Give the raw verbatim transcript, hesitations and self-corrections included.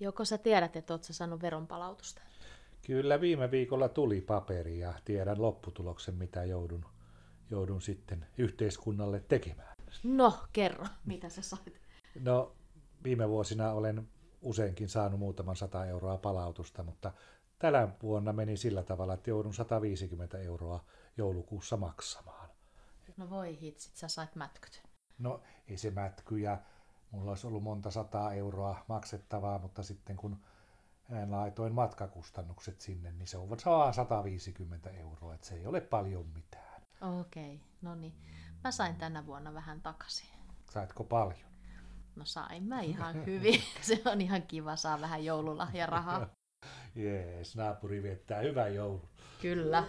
Joko sä tiedät, että oot sä saanut veronpalautusta? Kyllä viime viikolla tuli paperi ja tiedän lopputuloksen, mitä joudun, joudun sitten yhteiskunnalle tekemään. No, kerro, mitä sä sait? No, viime vuosina olen useinkin saanut muutaman sata euroa palautusta, mutta tänä vuonna meni sillä tavalla, että joudun sata viisikymmentä euroa joulukuussa maksamaan. No voi hitsit, sä sait mätkyt. No, ei se mätkyjä. Mulla olisi ollut monta sataa euroa maksettavaa, mutta sitten kun laitoin matkakustannukset sinne, niin se on vain sata viisikymmentä euroa, että se ei ole paljon mitään. Okei, no niin. Mä sain tänä vuonna vähän takaisin. Saitko paljon? No sain mä ihan hyvin. Se on ihan kiva, saa vähän joululahjarahaa. Jees, naapuri viettää hyvän joulun. Kyllä.